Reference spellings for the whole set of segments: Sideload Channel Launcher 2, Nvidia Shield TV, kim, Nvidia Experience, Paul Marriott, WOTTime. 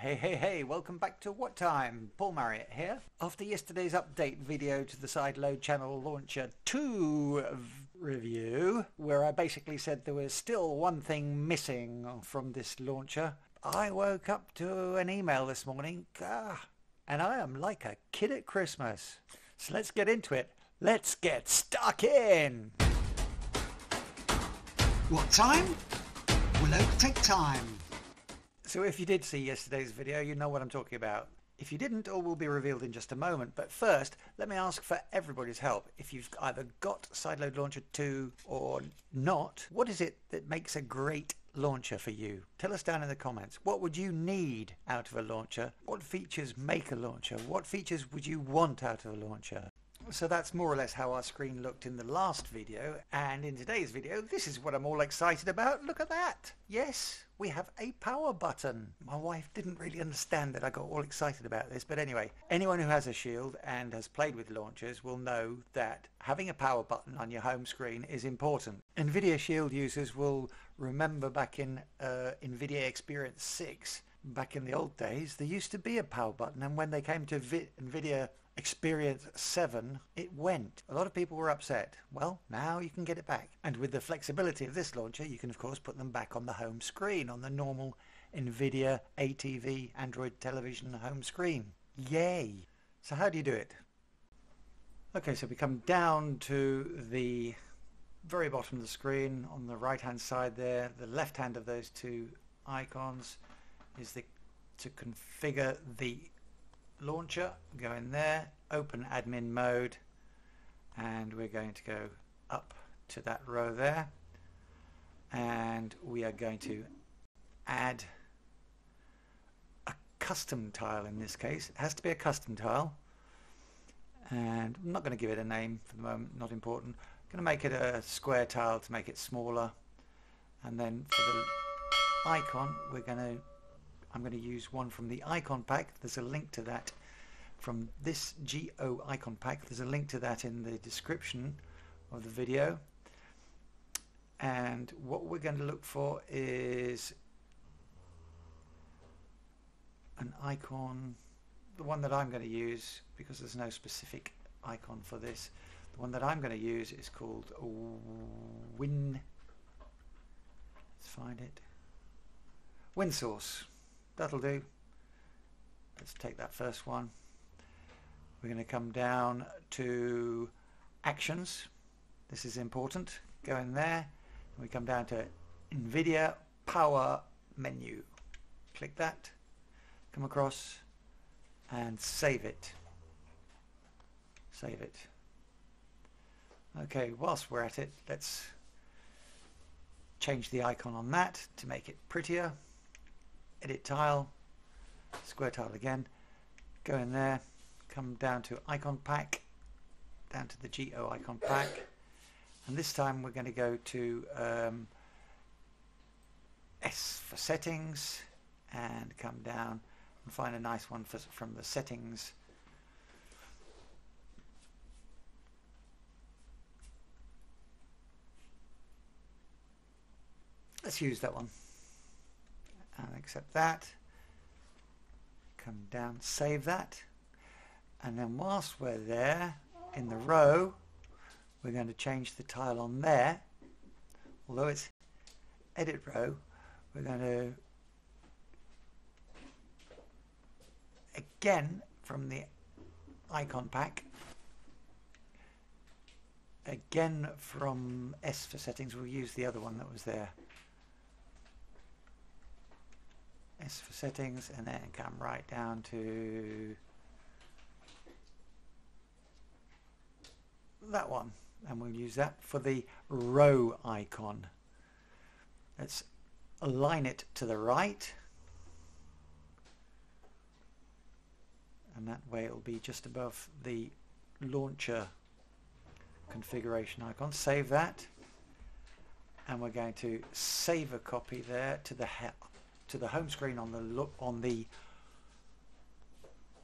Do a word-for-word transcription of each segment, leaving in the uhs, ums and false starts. Hey, hey, hey, welcome back to WOTTime. Paul Marriott here. After yesterday's update video to the Sideload Channel Launcher two review, where I basically said there was still one thing missing from this launcher, I woke up to an email this morning, ah, and I am like a kid at Christmas. So let's get into it. Let's get stuck in. What time? Will it take time? So if you did see yesterday's video, you know what I'm talking about. If you didn't, all will be revealed in just a moment. But first, let me ask for everybody's help. If you've either got Sideload Launcher two or not, what is it that makes a great launcher for you? Tell us down in the comments. What would you need out of a launcher? What features make a launcher? What features would you want out of a launcher? So that's more or less how our screen looked in the last video, and in today's video this is what I'm all excited about. Look at that! Yes, we have a power button. My wife didn't really understand that I got all excited about this, but anyway, anyone who has a Shield and has played with launchers will know that having a power button on your home screen is important. Nvidia Shield users will remember back in uh, Nvidia Experience six, back in the old days, there used to be a power button, and when they came to Vi Nvidia Experience seven, it went. A lot of people were upset. Well, now you can get it back. And with the flexibility of this launcher, you can of course put them back on the home screen, on the normal Nvidia A T V Android television home screen. Yay! So how do you do it? Okay, so we come down to the very bottom of the screen on the right hand side there. The left hand of those two icons is the, to configure the launcher. Go in there, open admin mode, and we're going to go up to that row there, and we are going to add a custom tile. In this case it has to be a custom tile, and I'm not going to give it a name for the moment, not important. I'm going to make it a square tile to make it smaller, and then for the icon we're going to I'm going to use one from the Icon Pack. There's a link to that from this G O Icon Pack. There's a link to that in the description of the video. And what we're going to look for is an icon, the one that I'm going to use, because there's no specific icon for this. The one that I'm going to use is called Win. Let's find it. WinSource. That'll do. Let's take that first one. We're going to come down to Actions. This is important. Go in there. And we come down to Nvidia Power Menu. Click that. Come across and save it. Save it. Okay, whilst we're at it, let's change the icon on that to make it prettier. Edit tile, square tile again, go in there, come down to Icon Pack, down to the G O Icon Pack, and this time we're going to go to um, S for Settings, and come down and find a nice one for, from the Settings. Let's use that one. And accept that, come down, save that, and then whilst we're there in the row we're going to change the tile on there. Although it's edit row, we're going to again from the Icon Pack, again from S for Settings, we'll use the other one that was there, S for Settings, and then come right down to that one, and we'll use that for the row icon. Let's align it to the right, and that way it'll be just above the launcher configuration icon. Save that, and we're going to save a copy there to the help to the home screen on the look on the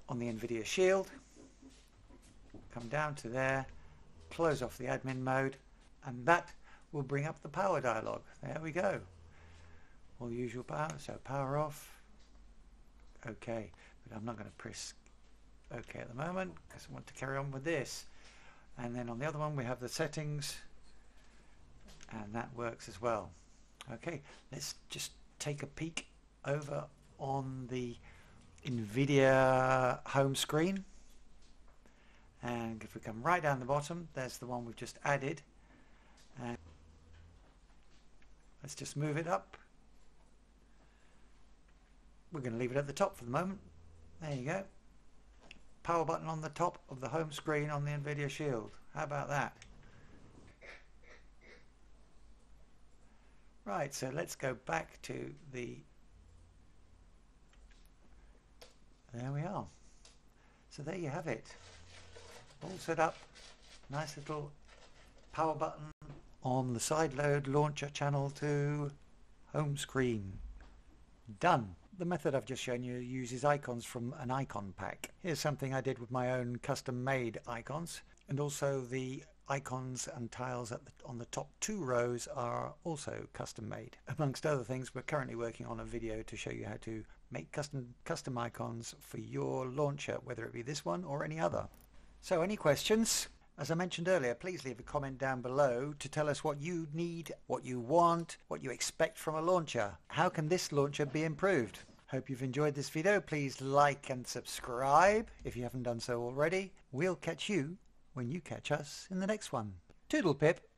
on the Nvidia Shield. Come down to there, close off the admin mode, and that will bring up the power dialog. There we go, all usual power, so power off, OK, but I'm not going to press OK at the moment because I want to carry on with this. And then on the other one we have the settings, and that works as well. OK, let's just take a peek over on the Nvidia home screen, and if we come right down the bottom, there's the one we've just added, and let's just move it up. We're going to leave it at the top for the moment. There you go, power button on the top of the home screen on the Nvidia Shield. How about that? Right, so let's go back to the, there we are. So there you have it, all set up, nice little power button on the Sideload Launcher Channel two home screen. Done. The method I've just shown you uses icons from an icon pack. Here's something I did with my own custom-made icons, and also the icons and tiles at the, on the top two rows are also custom made. Amongst other things, we're currently working on a video to show you how to make custom custom icons for your launcher, whether it be this one or any other. So any questions? As I mentioned earlier, please leave a comment down below to tell us what you need, what you want, what you expect from a launcher. How can this launcher be improved? Hope you've enjoyed this video. Please like and subscribe if you haven't done so already. We'll catch you when you catch us in the next one. Toodle pip.